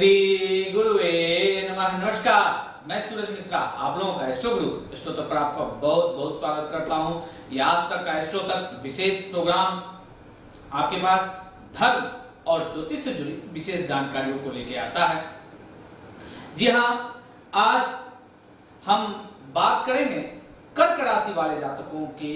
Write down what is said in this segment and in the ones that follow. श्री गुरुवे नमः। नमस्कार, मैं सूरज मिश्रा आप लोगों का एस्ट्रो गुरु एस्ट्रो तक पर आपका बहुत बहुत स्वागत करता हूँ। ये आज तक का एस्ट्रो तक विशेष प्रोग्राम आपके पास धर्म और ज्योतिष से जुड़ी विशेष जानकारियों को लेके आता है। जी हाँ, आज हम बात करेंगे कर्क राशि वाले जातकों के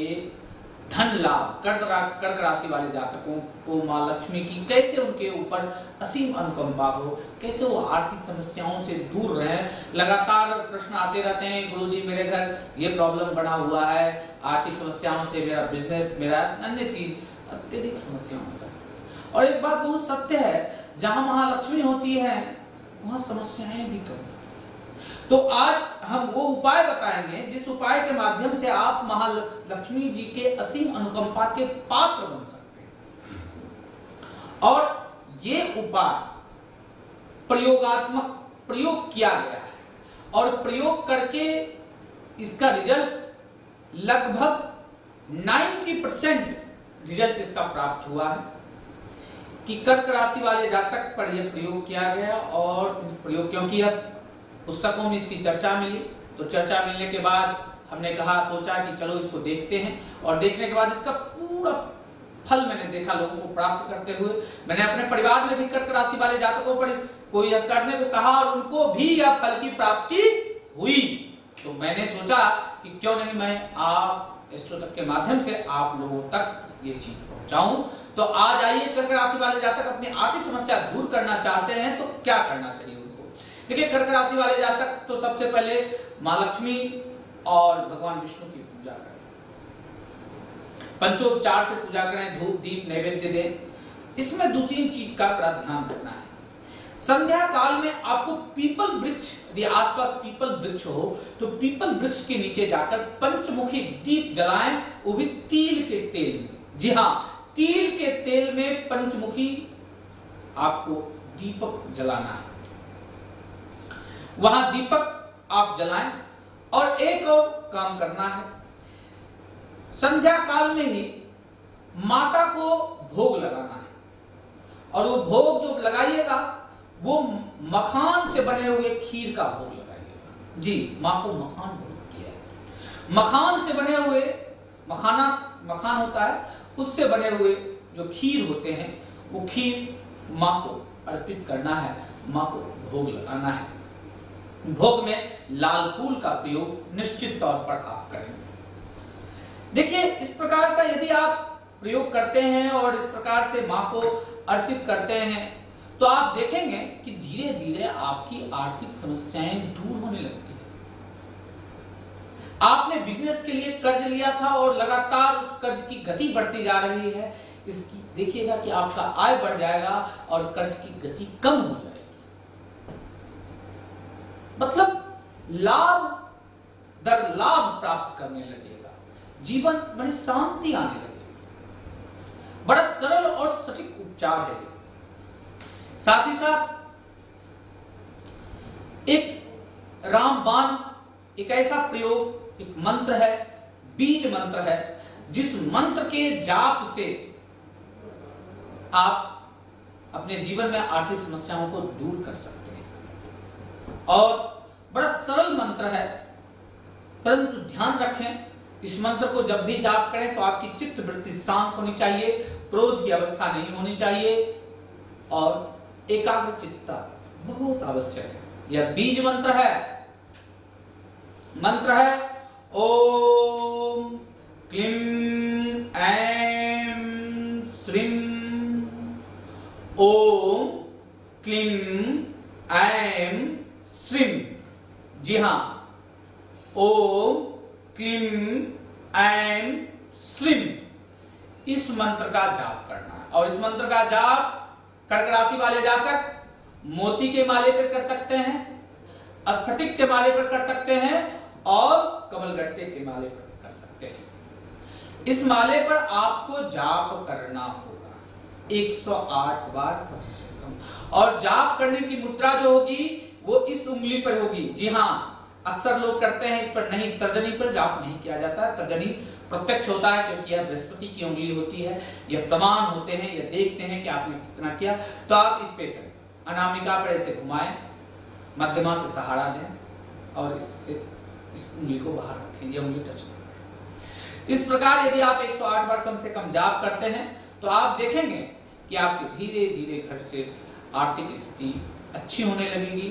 धन लाभ। कर्क राशि वाले जातकों को माँ लक्ष्मी की कैसे उनके ऊपर असीम अनुकंपा हो, कैसे वो आर्थिक समस्याओं से दूर रहें। लगातार प्रश्न आते रहते हैं, गुरुजी मेरे घर ये प्रॉब्लम बना हुआ है, आर्थिक समस्याओं से मेरा बिजनेस, मेरा अन्य चीज अत्यधिक समस्याओं में रहती है। और एक बात बहुत सत्य है, जहाँ महालक्ष्मी होती है वहाँ समस्याएं भी कम। तो आज हम वो उपाय बताएंगे जिस उपाय के माध्यम से आप महालक्ष्मी जी के असीम अनुकंपा के पात्र बन सकते हैं। और ये उपाय प्रयोगात्मक प्रयोग किया गया है और प्रयोग करके इसका रिजल्ट लगभग 90% रिजल्ट इसका प्राप्त हुआ है कि कर्क राशि वाले जातक पर यह प्रयोग किया गया। और प्रयोग क्योंकि अब पुस्तकों में इसकी चर्चा मिली, तो चर्चा मिलने के बाद हमने सोचा कि चलो इसको देखते हैं। और देखने के बाद इसका पूरा फल मैंने देखा लोगों को प्राप्त करते हुए। मैंने अपने परिवार में भी कर्क राशि वाले जातकों पर को यह करने को कहा और उनको भी यह फल की प्राप्ति हुई। तो मैंने सोचा कि क्यों नहीं मैं आप एस्ट्रो तक के माध्यम से आप लोगों तक ये चीज पहुंचाऊं। तो आज आइए, कर्क राशि वाले जातक अपनी आर्थिक समस्या दूर करना चाहते हैं तो क्या करना चाहिए। देखिए, कर्क राशि वाले जातक तो सबसे पहले माँ लक्ष्मी और भगवान विष्णु की पूजा करें, पंचोपचार से पूजा करें, धूप दीप नैवेद्य दें। इसमें दो तीन चीज का बड़ा ध्यान रखना है। संध्या काल में आपको पीपल वृक्ष, यदि आसपास पीपल वृक्ष हो तो पीपल वृक्ष के नीचे जाकर पंचमुखी दीप जलाएं, वो भी तील के तेल में। जी हाँ, तील के तेल में पंचमुखी आपको दीपक जलाना है, वहां दीपक आप जलाएं। और एक और काम करना है, संध्या काल में ही माता को भोग लगाना है। और वो भोग जो लगाइएगा वो मखान से बने हुए खीर का भोग लगाइएगा। जी, माँ को मखान भोग दिया है, मखान से बने हुए, मखाना मखान होता है, उससे बने हुए जो खीर होते हैं वो खीर माँ को अर्पित करना है, माँ को भोग लगाना है। भोग में लाल फूल का प्रयोग निश्चित तौर पर आप करेंगे। देखिए, इस प्रकार का यदि आप प्रयोग करते हैं और इस प्रकार से मां को अर्पित करते हैं तो आप देखेंगे कि धीरे धीरे आपकी आर्थिक समस्याएं दूर होने लगती हैं। आपने बिजनेस के लिए कर्ज लिया था और लगातार उस कर्ज की गति बढ़ती जा रही है, इसकी देखिएगा कि आपका आय बढ़ जाएगा और कर्ज की गति कम हो जाएगी। मतलब लाभ दर लाभ प्राप्त करने लगेगा, जीवन में शांति आने लगेगी। बड़ा सरल और सटीक उपचार है। साथ ही साथ एक रामबाण, एक ऐसा प्रयोग, एक मंत्र है, बीज मंत्र है, जिस मंत्र के जाप से आप अपने जीवन में आर्थिक समस्याओं को दूर कर सकते हैं। और बड़ा सरल मंत्र है, परंतु ध्यान रखें, इस मंत्र को जब भी जाप करें तो आपकी चित्त वृत्ति शांत होनी चाहिए, क्रोध की अवस्था नहीं होनी चाहिए और एकाग्र चित्ता बहुत आवश्यक है। यह बीज मंत्र है। मंत्र है ओम क्लिम ऐं श्रीम। ओम क्लिम ऐं श्रीम। जी हाँ, ओम क्लीम ऐं श्रीम, इस मंत्र का जाप करना है। और इस मंत्र का जाप कर्क राशि वाले जातक मोती के माले पर कर सकते हैं, स्फटिक के माले पर कर सकते हैं और कमलगट्टे के माले पर कर सकते हैं। इस माले पर आपको जाप करना होगा 108 बार कम से कम। और जाप करने की मुद्रा जो होगी वो इस उंगली पर होगी। जी हाँ, अक्सर लोग करते हैं इस पर नहीं, तर्जनी पर जाप नहीं किया जाता। तर्जनी प्रत्यक्ष होता है क्योंकि यह बृहस्पति की उंगली होती है, यह प्रमाण होते हैं, यह देखते हैं कि आपने कितना किया। तो आप इस पे करें। अनामिका पर ऐसे घुमाएं, मध्यमा से सहारा दें और इससे इस उंगली को बाहर रखें, ये उंगली टच करें। इस प्रकार यदि आप 108 बार कम से कम जाप करते हैं तो आप देखेंगे कि आपके धीरे धीरे घर से आर्थिक स्थिति अच्छी होने लगेगी,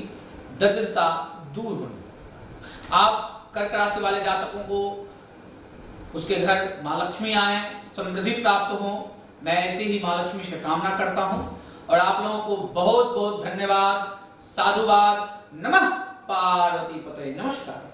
दरिद्रता दूर होने लगेगी। आप कर्क राशि वाले जातकों को उसके घर महालक्ष्मी आए, समृद्धि प्राप्त हो, मैं ऐसे ही महालक्ष्मी से कामना करता हूं। और आप लोगों को बहुत बहुत धन्यवाद, साधुवाद, नमः पार्वती पते, नमस्कार।